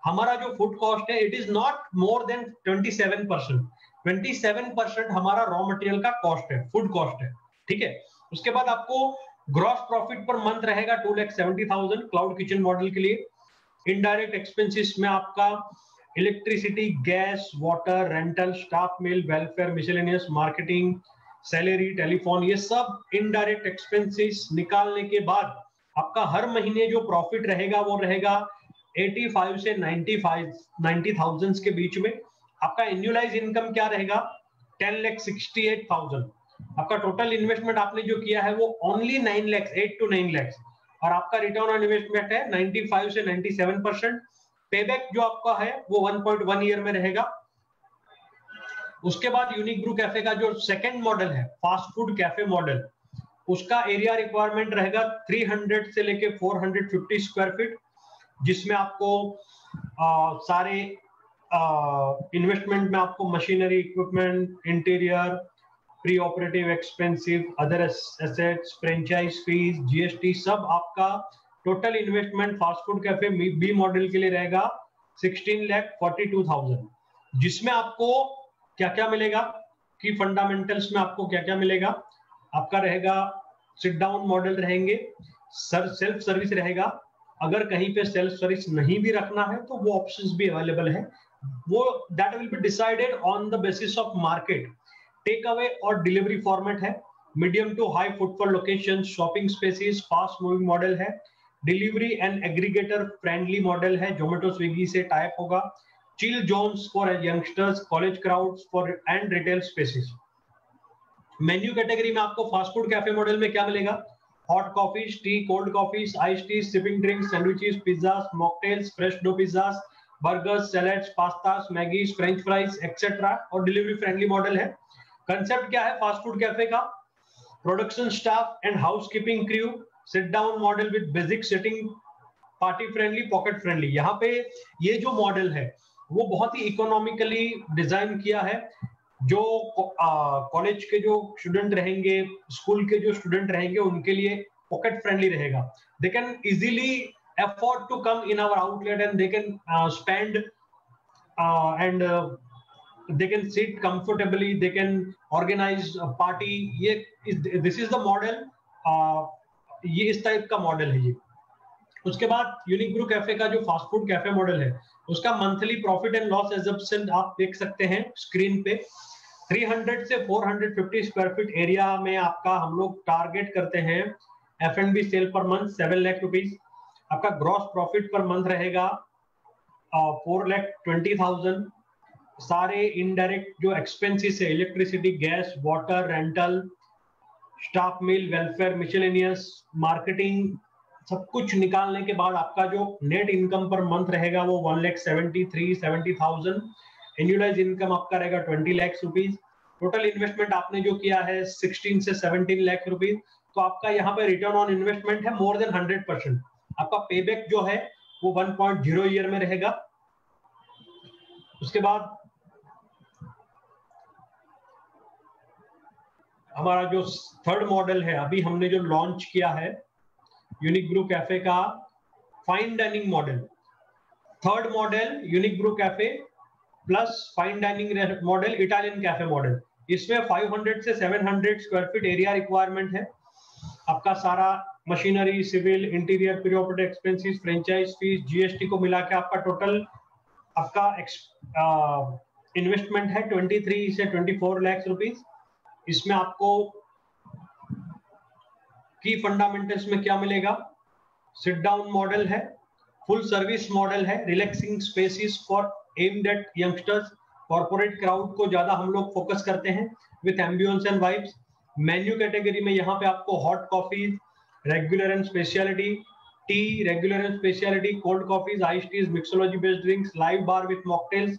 हमारा जो फूड कॉस्ट है it is not more than 27% हमारा रॉ मटेरियल का कॉस्ट है, फूड कॉस्ट है, ठीक है। उसके बाद आपको ग्रॉस प्रॉफिट पर मंथ रहेगा 2,70,000 क्लाउड किचन मॉडल के लिए। इनडायरेक्ट एक्सपेंसेस में आपका electricity, gas, water, rental, staff meal, welfare, miscellaneous, marketing, salary, telephone, ये सब इनडायरेक्ट एक्सपेंसेस निकालने के बाद आपका हर महीने जो प्रॉफिट रहेगा वो रहेगा 85 से 90,000 के बीच में। आपका एन्युअलाइज इनकम क्या रहेगा 10,68,000। आपका टोटल इन्वेस्टमेंट आपने जो किया है वो ओनली 8 to 9 लाख और आपका रिटर्न ऑन इन्वेस्टमेंट है 95 से 97%। पेबैक जो आपका है वो 1.1 ईयर में रहेगा। उसके बाद यूनिकब्रू कैफे का जो सेकंड मॉडल है फास्ट फूड कैफे मॉडल, उसका एरिया रिक्वायरमेंट रहेगा 300 से लेके 450 स्क्वायर फीट, जिसमें आपको सारे इन्वेस्टमेंट में आपको machinery, equipment, interior, pre operative expensive, other assets, franchise fees, GST, सब आपका total investment fast food cafe B model के लिए रहेगा 16,42,000, जिसमें आपको क्या क्या मिलेगा कि फंडामेंटल्स में आपको क्या क्या मिलेगा। आपका रहेगा सिट डाउन मॉडल रहेंगे, सेल्फ सर्विस रहेगा। अगर कहीं पे सेल्फ सर्विस नहीं भी रखना है तो वो ऑप्शंस भी अवेलेबल है। वो that will be decided on the basis of market, take away और डिलीवरी फॉर्मेट है, medium to high footfall location, shopping spaces, fast moving model है, delivery and aggregator friendly model है, जोमेटो स्विगी से टाइप होगा, chill zones for youngsters, college crowds for and retail spaces. Menu category में आपको फास्ट फूड कैफे मॉडल में क्या मिलेगा? Hot coffees, tea, cold coffees, ice tea, sipping drinks, sandwiches, pizzas, mocktails, fresh dough pizzas, burgers, salads, pastas, Maggis, French fries etcetera और डिलीवरी फ्रेंडली मॉडल है। कंसेप्ट क्या है फास्ट फूड कैफे का? Production staff and housekeeping crew, sit down model with basic setting, party friendly, pocket friendly. यहाँ पे ये जो मॉडल है वो बहुत ही इकोनॉमिकली डिजाइन किया है। जो कॉलेज के जो स्टूडेंट रहेंगे, स्कूल के जो स्टूडेंट रहेंगे, उनके लिए पॉकेट फ्रेंडली रहेगा। They can easily afford to come in our outlet and they can spend and they can sit comfortably, they can organize a party. This is the model, ये इस टाइप का मॉडल है ये। उसके बाद यूनिकब्रू कैफे का जो फास्ट फूड कैफे मॉडल है उसका monthly profit and loss assumption आप देख सकते हैं स्क्रीन पे। 300 से 450 स्क्वायर फीट एरिया में आपका हम लोग टारगेट करते हैं F&B sale per month 7 lakh rupees. आपका ग्रॉस प्रॉफिट पर मंथ रहेगा 4,20,000। सारे इनडायरेक्ट जो एक्सपेंसेस है, electricity, gas, water, rental, staff meal, welfare, miscellaneous, marketing, सब कुछ निकालने के बाद आपका जो नेट इनकम पर मंथ रहेगा वो 1,73,70,000। एनुअलाइज इनकम आपका रहेगा 20 लाख रुपीज। टोटल इन्वेस्टमेंट आपने जो किया है 16 से 17 लाख रुपीज। तो आपका यहाँ पे रिटर्न ऑन इन्वेस्टमेंट है मोर देन 100%। आपका पे बैक जो है वो 1.0 ईयर में रहेगा। उसके बाद हमारा जो थर्ड मॉडल है अभी हमने जो लॉन्च किया है यूनिकब्रू कैफे का, fine dining model. Third model Unique Brew cafe plus fine dining model, Italian cafe model. इसमें 500 से 700 स्क्वायर फीट एरिया रिक्वायरमेंट है। आपका सारा machinery, civil, interior, preoperative expenses, franchise fees, GST को मिला के आपका टोटल आपका इन्वेस्टमेंट है 23 से 24 लाख रुपीज। इसमें आपको की फंडामेंटल्स में क्या मिलेगा? सिट डाउन मॉडल है, फुल सर्विस मॉडल है, relaxing spaces for aimed at youngsters, corporate crowd को ज्यादा हम लोग फोकस करते हैं with ambience and vibes. Menu category में यहाँ पे आपको hot coffee, regular and speciality tea, regular and speciality, cold coffees, ice teas, mixology based drinks, live bar with mocktails,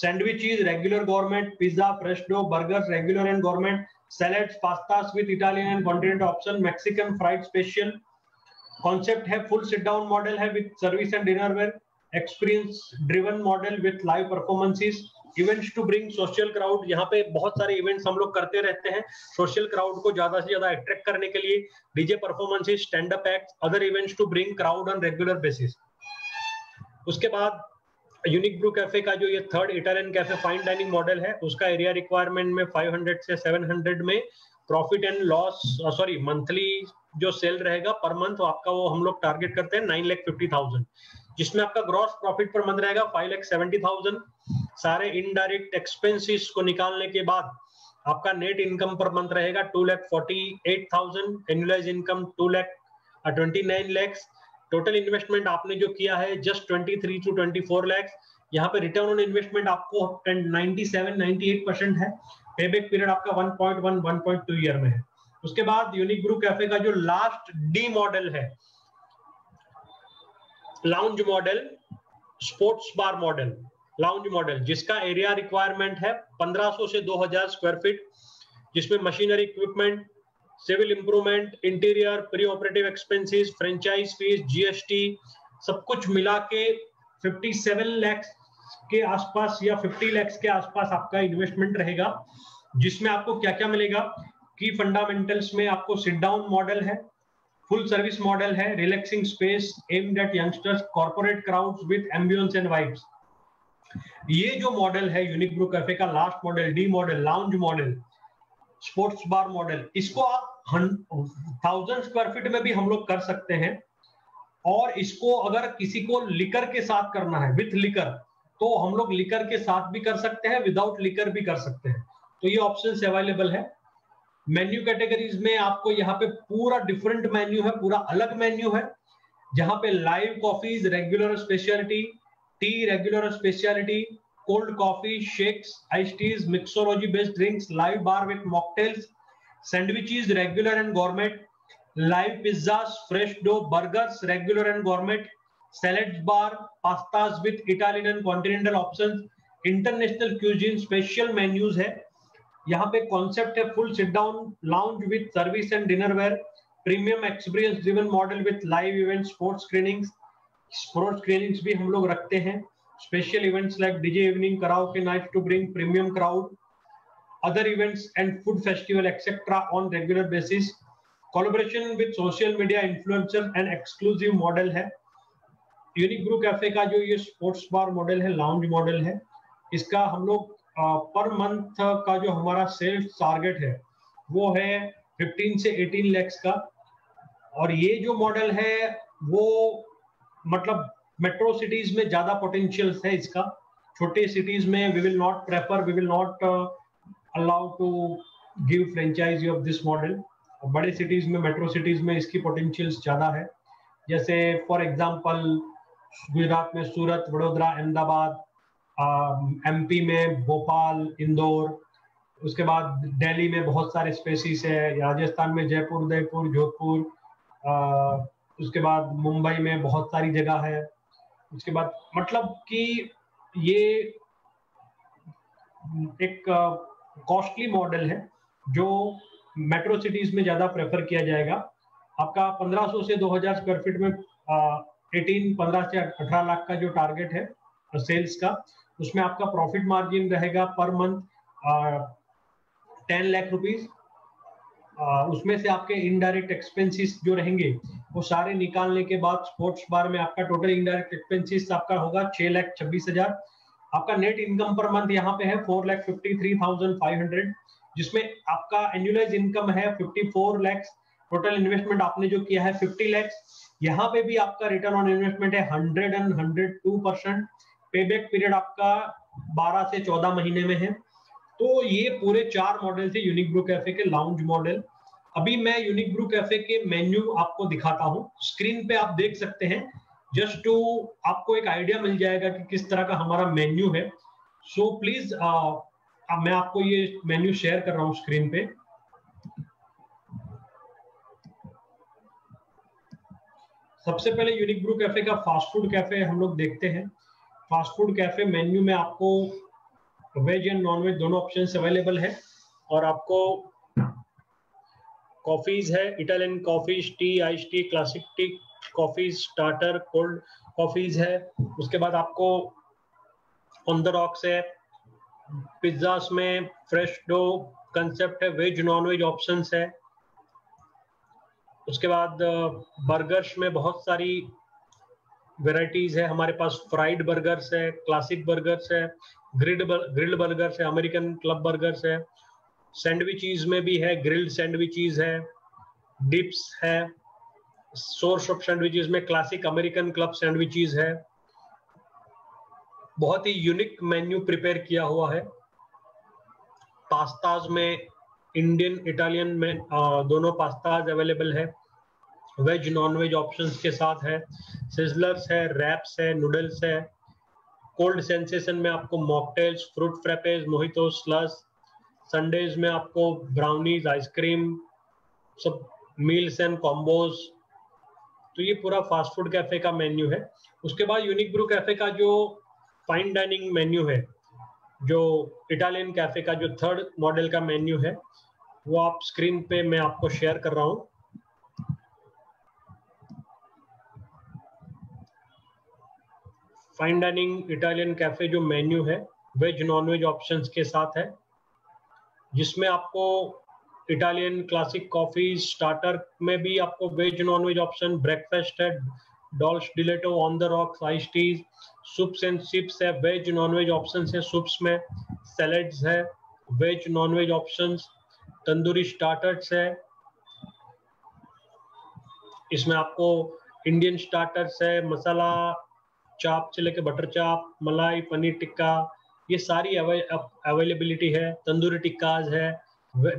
sandwiches, regular government, pizza, fresh dough, burgers, regular and government, salads, pastas with Italian and continental option, Mexican fried special. Concept है फुल सिट डाउन मॉडल है with service and dinnerware, experience driven model with live performances, events to bring social crowd. यहाँ पे बहुत सारे इवेंट्स हम लोग करते रहते हैं सोशल क्राउड को ज्यादा से ज्यादा अट्रैक्ट करने के लिए, DJ performances, stand up acts, other events to bring crowd on regular basis. उसके बाद यूनिकब्रू कैफे का जो ये third Italian cafe fine dining model है उसका एरिया रिक्वायरमेंट में 500 से 700 में profit and loss, sorry monthly जो सेल रहेगा पर मंथ आपका वो हम लोग टारगेट करते हैं 9,50,000, जिसमें आपका ग्रॉस प्रॉफिट पर मंथ रहेगा 5,70,000। सारे इनडायरेक्ट एक्सपेंसेस को निकालने के बाद आपका नेट इनकम पर मंथ रहेगा 2,48,000, annualise income 2,29 lakh. Total investment आपने जो किया है जस्ट 23 टू 24 लाख। यहाँ पे रिटर्न ऑन इन्वेस्टमेंट आपको 97-98% है। पेबैक पीरियड आपका 1.1-1.2 ईयर में है। उसके बाद यूनिकब्रू कैफे का जो लास्ट डी मॉडल है, lounge model, sports bar model, lounge model, जिसका एरिया रिक्वायरमेंट है 1500 से 2000 स्क्वायर फीट, जिसमें machinery, equipment, civil improvement, interior, pre operative expenses, franchise fees, GST सब कुछ मिला के 57 लाख के आसपास या 50 लाख के आसपास आपका इन्वेस्टमेंट रहेगा। जिसमें आपको क्या क्या मिलेगा? की फंडामेंटल्स में आपको सिट डाउन मॉडल है, फुल सर्विस मॉडल है, relaxing space aimed at youngsters, corporate crowds with ambience and vibes. ये जो मॉडल है यूनिकब्रू कैफे का last model D model, lounge model, sports bar model, इसको आप 1000 स्क्वायर फीट में भी हम लोग कर सकते हैं। और इसको अगर किसी को लिकर के साथ करना है, विथ लिकर, तो हम लोग लिकर के साथ भी कर सकते हैं, विदाउट लिकर भी कर सकते हैं। तो ये ऑप्शंस अवेलेबल है। मेन्यू कैटेगरीज में आपको यहाँ पे पूरा डिफरेंट मेन्यू है, पूरा अलग मेन्यू है, जहाँ पे live coffees, regular speciality tea, regular speciality cold coffee, shakes, ice teas, mixology based drinks, live bar with mocktails, sandwiches, regular and gourmet, live pizzas, fresh dough, burgers, regular and gourmet, salads bar, pastas with Italian and continental option, international cuisine, special menus है। यहाँ पे कॉन्सेप्ट है full sit down lounge with service and dinner ware, premium experience driven model with live event, sports screenings भी हम लोग रखते हैं, special events like DJ evening, karaoke night to bring premium crowd, other events and food festival etcetera on regular basis, collaboration with social media influencer and exclusive model है। यूनिकब्रू कैफे का जो ये स्पोर्ट्स बार मॉडल है, लाउंज मॉडल है, इसका हम लोग पर मंथ का जो हमारा सेल्स टारगेट है वो है 15 से 18 लाख का। और ये जो मॉडल है वो मतलब मेट्रो सिटीज में ज्यादा पोटेंशियल है इसका, छोटे सिटीज में we will not allow to give franchisee of this model. बड़े सिटीज में, मेट्रो सिटीज में इसकी पोटेंशियल्स ज्यादा है, जैसे फॉर एग्जांपल गुजरात में सूरत, वडोदरा, अहमदाबाद, एमपी में भोपाल, इंदौर, उसके बाद दिल्ली में बहुत सारे स्पेसिस है, राजस्थान में जयपुर, उदयपुर, जोधपुर, उसके बाद मुंबई में बहुत सारी जगह है। उसके बाद मतलब कि ये एक कॉस्टली मॉडल है जो मेट्रो सिटीज में ज़्यादा प्रेफर किया जाएगा। आपका 1500 से 2000 स्क्वायर फीट में 15 से 18 लाख का जो टारगेट है सेल्स का, उसमें आपका प्रॉफिट मार्जिन रहेगा पर मंथ 10 लाख रुपीज। उसमें से आपके इनडायरेक्ट एक्सपेंसेस जो रहेंगे वो सारे निकालने के बाद स्पोर्ट्स बार में आपका टोटल इनडायरेक्ट एक्सपेंसेस आपका होगा 6 लाख 26 हजार। आपका नेट इनकम पर मंथ यहाँ पे है 4 लाख 53,500, जिसमें आपका एनुअलाइज इनकम है 54 लाख। टोटल इन्वेस्टमेंट आपने जो किया है 50 लाख। यहाँ पे भी आपका रिटर्न ऑन इन्वेस्टमेंट है 102%। पेबैक पीरियड आपका 12 से 14 महीने में है। तो ये पूरे 4 मॉडल थे यूनिकब्रू कैफे के लाउंज मॉडल। अभी मैं यूनिकब्रू कैफे के मेन्यू आपको दिखाता हूँ, स्क्रीन पे आप देख सकते हैं, जस्ट टू आपको एक आइडिया मिल जाएगा कि किस तरह का हमारा मेन्यू है। सो प्लीज मैं आपको ये मेन्यू शेयर कर रहा हूँ स्क्रीन पे। सबसे पहले यूनिकब्रू कैफे का फास्ट फूड कैफे हम लोग देखते हैं। फास्ट फूड कैफे मेन्यू में आपको वेज एंड नॉन वेज दोनों ऑप्शंस अवेलेबल है, और आपको कॉफीज है, Italian coffees, tea, ice tea, classic tea coffees, starter, cold coffees है। उसके बाद आपको ऑन द रॉक्स है, पिज्जास में फ्रेश डो कंसेप्ट है, वेज नॉन वेज ऑप्शंस है। उसके बाद बर्गर्स में बहुत सारी वेराइटीज है, हमारे पास फ्राइड बर्गर्स है, क्लासिक बर्गर्स है, ग्रिल्ड बर्गर्स है, अमेरिकन क्लब बर्गर्स है, सैंडविचेस में भी है, ग्रिल्ड सैंडविचेस है, डिप्स है, सोर्स ऑफ सैंडविचेस में क्लासिक अमेरिकन क्लब सैंडविचेस है। बहुत ही यूनिक मेन्यू प्रिपेयर किया हुआ है। पास्ताज में इंडियन, इटालियन में दोनों पास्ताज अवेलेबल है, वेज नॉन वेज ऑप्शंस के साथ है। सिजलर्स है, रैप्स है, नूडल्स है। कोल्ड सेंसेशन में आपको mocktails, fruit frappes, mojito, slush. Sundaes में आपको ब्राउनीज, आइसक्रीम, सब मील्स एंड कॉम्बोज। तो ये पूरा फास्ट फूड कैफे का मेन्यू है। उसके बाद यूनिकब्रू कैफे का जो फाइन डाइनिंग मेन्यू है, जो इटालियन कैफे का जो 3rd मॉडल का मेन्यू है, वो आप स्क्रीन पे मैं आपको शेयर कर रहा हूँ। फाइन डाइनिंग इटालियन कैफे जो मेन्यू है वेज नॉन वेज ऑप्शंस के साथ है, जिसमें आपको इटालियन, क्लासिक कॉफी, स्टार्टर में भी आपको veg non veg option, breakfast है, dolls डिलेटो, on the rocks, ice teas, soups and sips है, वेज नॉन वेज ऑप्शंस है, सूप्स में सैलेड्स है, veg non veg options, tandoori starters है, इसमें आपको इंडियन स्टार्टर्स है, मसाला चाप से लेके बटर चाप, मलाई, पनीर टिक्का, ये सारी अवेलेबिलिटी है। तंदूरी टिक्काज है,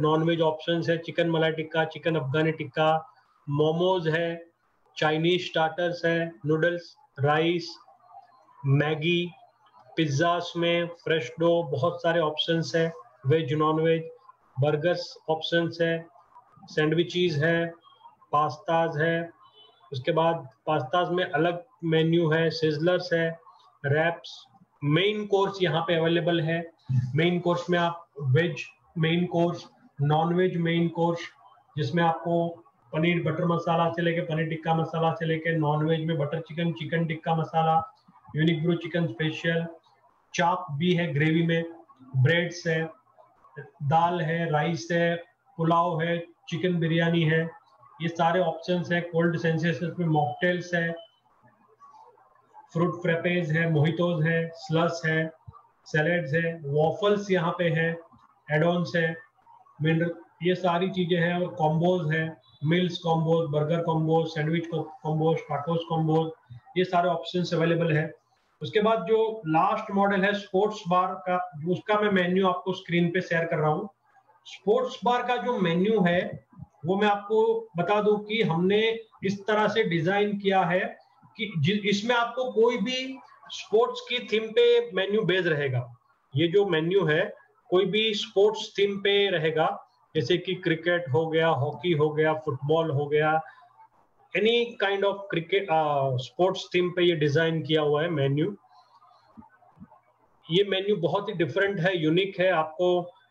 नॉनवेज ऑप्शंस है, चिकन मलाई टिक्का, चिकन अफगानी टिक्का, मोमोज है, चाइनीज स्टार्टर्स है, नूडल्स, राइस, मैगी, पिज्जास में फ्रेश डो, बहुत सारे ऑप्शंस है, वेज नॉनवेज, बर्गर्स ऑप्शंस है, सैंडविचेस है, पास्ताज है, उसके बाद पास्ताज में अलग मेन्यू है, सिजलर्स है, रैप्स। मेन कोर्स यहाँ पे अवेलेबल है। मेन कोर्स में आप veg main course, non veg main course, जिसमें आपको पनीर बटर मसाला से लेके पनीर टिक्का मसाला से लेके नॉन वेज में butter chicken, chicken tikka masala, unique Bru chicken special, chaap भी है ग्रेवी में, ब्रेड्स है, दाल है, राइस है, पुलाव है, चिकन बिरयानी है, ये सारे ऑप्शंस है। कोल्ड सेंसेशंस में मॉकटेल्स है, फ्रूट फ्रेपेज है, मोहितोज है, स्लस है, सैलेड्स है, वॉफल्स यहाँ पे है, एडोन्स है, ये सारी चीजें हैं। और कॉम्बोज है, meals combos, burger combos, sandwich combos, tacos combos, ये सारे ऑप्शंस अवेलेबल है। उसके बाद जो लास्ट मॉडल है स्पोर्ट्स बार का, उसका मैं मेन्यू आपको स्क्रीन पे शेयर कर रहा हूँ। स्पोर्ट्स बार का जो मेन्यू है वो मैं आपको बता दूं कि हमने इस तरह से डिजाइन किया है कि इसमें आपको कोई भी स्पोर्ट्स की थीम पे मेन्यू बेस्ड रहेगा। ये जो मेन्यू है कोई भी स्पोर्ट्स थीम पे रहेगा, जैसे कि क्रिकेट हो गया, हॉकी हो गया, फुटबॉल हो गया, any kind of cricket sports theme पे ये डिजाइन किया हुआ है मेन्यू। ये मेन्यू बहुत ही डिफरेंट है, यूनिक है। आपको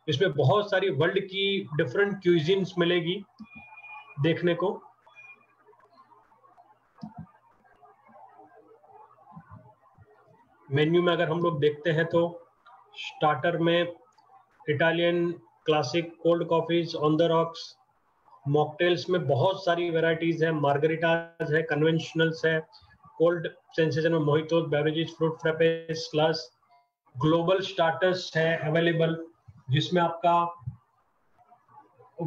इसमें बहुत सारी वर्ल्ड की डिफरेंट क्यूजिन्स मिलेगी देखने को। मेन्यू में अगर हम लोग देखते हैं तो स्टार्टर में Italian classic, cold coffees, on the rocks, mocktails में बहुत सारी वेराइटीज है, मार्गरिटाज है, कन्वेंशनल्स है, कोल्ड सेंसेशन में mojito, beverages, fruit frappes, slush, global starters है अवेलेबल, जिसमें आपका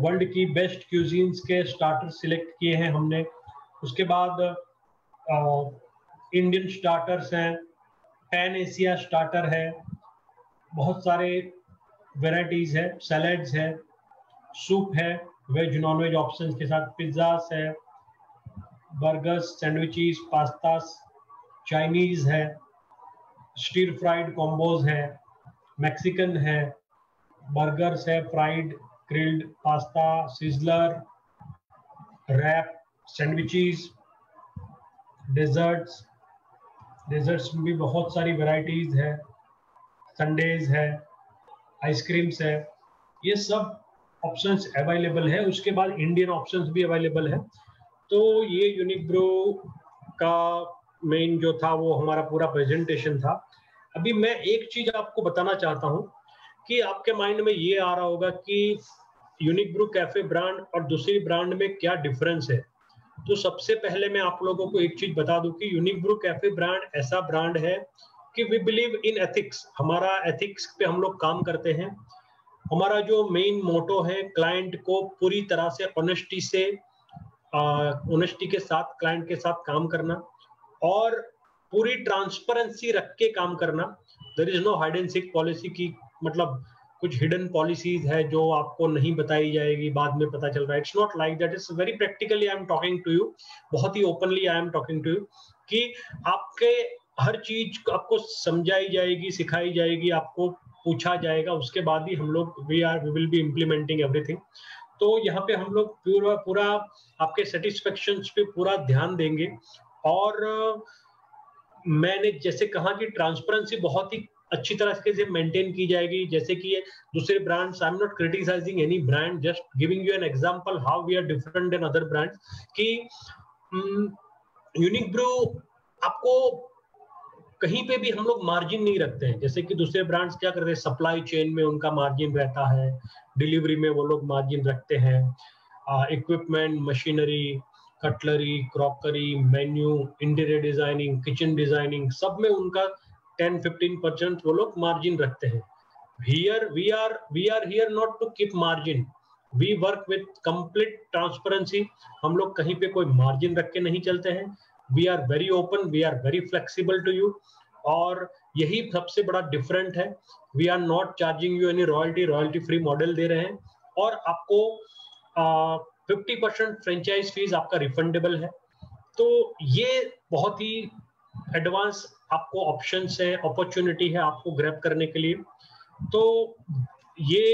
वर्ल्ड की बेस्ट क्यूजीन्स के स्टार्टर सिलेक्ट किए हैं हमने। उसके बाद इंडियन स्टार्टर्स हैं, पैन एशिया स्टार्टर है, बहुत सारे वेराइटीज है, सैलेड्स है, सूप है, वेज नॉन वेज ऑप्शन के साथ, पिज्जास है, बर्गर्स, सैंडविचेस, पास्तास, चाइनीज है, स्टीर फ्राइड कॉम्बोज है, मैक्सिकन है, बर्गर्स है, fried, grilled, pasta, sizzler, wrap, sandwiches, desserts, desserts में भी बहुत सारी वैरायटीज है, संडेज है, आइसक्रीम्स है, ये सब ऑप्शंस अवेलेबल है। उसके बाद इंडियन ऑप्शंस भी अवेलेबल है। तो ये यूनिकब्रू का मेन जो था वो हमारा पूरा प्रेजेंटेशन था। अभी मैं एक चीज आपको बताना चाहता हूँ कि आपके माइंड में ये आ रहा होगा कि यूनिकब्रू कैफे ब्रांड और दूसरी ब्रांड में क्या डिफरेंस है। तो सबसे पहले मैं आप लोगों को एक चीज बता दूं कि यूनिकब्रू कैफे ब्रांड ऐसा ब्रांड है कि वी बिलीव इन एथिक्स। हमारा एथिक्स पे हम लोग काम करते हैं। हमारा जो मेन मोटो है, क्लाइंट को पूरी तरह से ऑनेस्टी के साथ क्लाइंट के साथ काम करना और पूरी ट्रांसपेरेंसी रख के काम करना। There is no hide and seek policy की मतलब कुछ हिडन पॉलिसीज है जो आपको नहीं बताई जाएगी, बाद में पता चल रहा है। It's not like that. It's very practically I am talking to you, बहुत ही openly I am talking to you कि आपके हर चीज आपको समझाई जाएगी, सिखाई जाएगी, आपको पूछा जाएगा, उसके बाद ही हम लोग we will be implementing everything. तो यहाँ पे हम लोग पूरा आपके सेटिस्फेक्शन पे पूरा ध्यान देंगे। और मैंने जैसे कहा कि ट्रांसपेरेंसी बहुत ही अच्छी तरह से मेंटेन की जाएगी। जैसे कि दूसरे brands, I am not criticising any brand, just giving you an example how we are different than other brands. कि यूनिकब्रू आपको कहीं पे भी हम लोग मार्जिन नहीं रखते हैं। जैसे कि दूसरे ब्रांड्स क्या करते हैं, सप्लाई चेन में उनका मार्जिन रहता है, डिलीवरी में वो लोग मार्जिन रखते हैं, equipment, machinery, cutlery, crockery, menu, interior designing, kitchen designing, सब में उनका 10-15% वो लोग मार्जिन रखते हैं। Here we are not to keep margin. We work with complete transparency, हम लोग कहीं पे कोई मार्जिन रख के नहीं चलते हैं, we are very open, we are very flexible to you, और यही सबसे बड़ा डिफरेंट है। We are not charging you any royalty free model दे रहे हैं, और आपको 50% फ्रेंचाइज फीस आपका रिफंडेबल है। तो ये बहुत ही एडवांस आपको ऑप्शंस है, अपॉर्चुनिटी है आपको ग्रैब करने के लिए। तो ये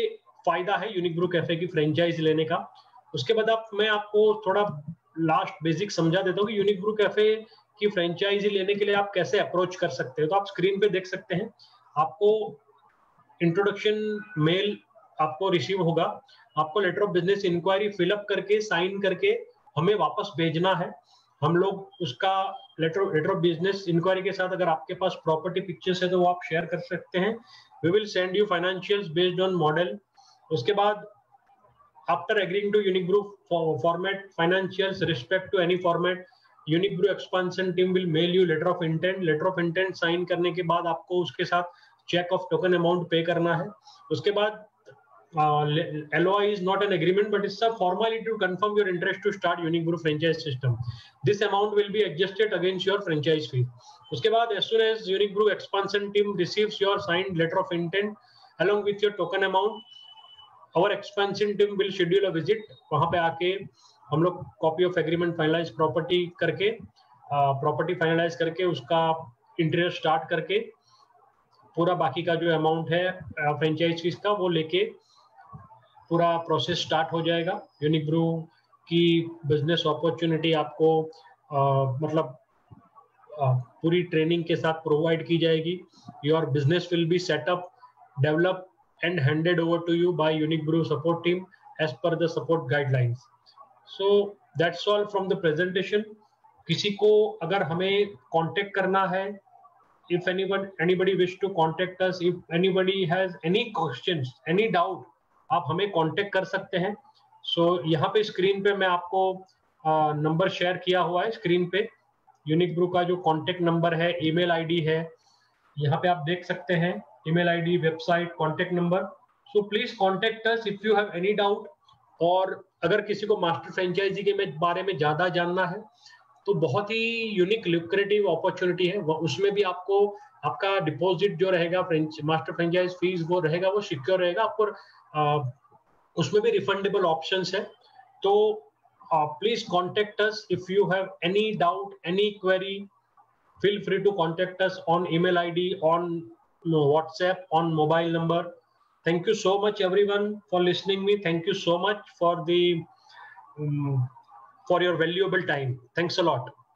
फायदा है यूनिकब्रू कैफे की फ्रेंचाइज लेने का। उसके बाद मैं आपको थोड़ा लास्ट बेसिक समझा देता हूँ कि यूनिकब्रू कैफे की फ्रेंचाइजी लेने के लिए आप कैसे अप्रोच कर सकते हो। तो आप स्क्रीन पे देख सकते हैं, आपको इंट्रोडक्शन मेल आपको रिसीव होगा, आपको letter of business inquiry fill up करके साइन करके हमें वापस भेजना है। हम लोग उसका लेटर ऑफ बिजनेस इंक्वायरी के साथ अगर आपके पास प्रॉपर्टी पिक्चर्स है तो वो आप शेयर कर सकते हैं। We will send you financials based on model. उसके बाद after agreeing to Unique Brew format financials respect to any format, Unique Brew expansion team will mail you letter of intent. Letter of intent sign करने के बाद आपको उसके साथ चेक ऑफ टोकन अमाउंट पे करना है। उसके बाद LOI is not an agreement, but it's a formality to confirm your interest to start Uniquebrew franchise system. This amount will be adjusted against your franchise fee. उसके बाद as soon as Uniquebrew expansion team receives your signed letter of intent along with your token amount, our expansion team will schedule a visit. वहाँ पे आके हम लोग copy of agreement finalize property finalize करके उसका इंटीरियर स्टार्ट करके पूरा बाकी का जो अमाउंट है फ्रेंचाइज फीस का वो लेके पूरा प्रोसेस स्टार्ट हो जाएगा। यूनिकब्रू की बिजनेस अपॉर्चुनिटी आपको पूरी ट्रेनिंग के साथ प्रोवाइड की जाएगी। Your business will be set up, develop and handed over to you by Unique Brew support team as per the support guidelines. So that's all from the presentation. किसी को अगर हमें कांटेक्ट करना है, if anybody wish to contact us, if anybody has any questions, any doubt, आप हमें contact कर सकते हैं। So यहाँ पे स्क्रीन पे मैं आपको नंबर शेयर किया हुआ है, स्क्रीन पे यूनिकब्रू का जो कॉन्टेक्ट नंबर है, ईमेल आईडी है, यहाँ पे आप देख सकते हैं email ID, website, contact number. So please contact us if you have any doubt. और अगर किसी को मास्टर फ्रेंचाइजी के बारे में ज्यादा जानना है तो बहुत ही यूनिक लुक्रेटिव अपॉर्चुनिटी है, उसमें भी आपको आपका डिपॉजिट जो रहेगा मास्टर फ्रेंचाइज फीस वो रहेगा, वो सिक्योर रहेगा। आपको उसमें भी रिफंडेबल ऑप्शंस है। तो please contact us if you have any doubt, any query, feel free to contact us on email ID, on WhatsApp, on mobile number. Thank you so much everyone for listening me. Thank you so much for your valuable time. Thanks a lot.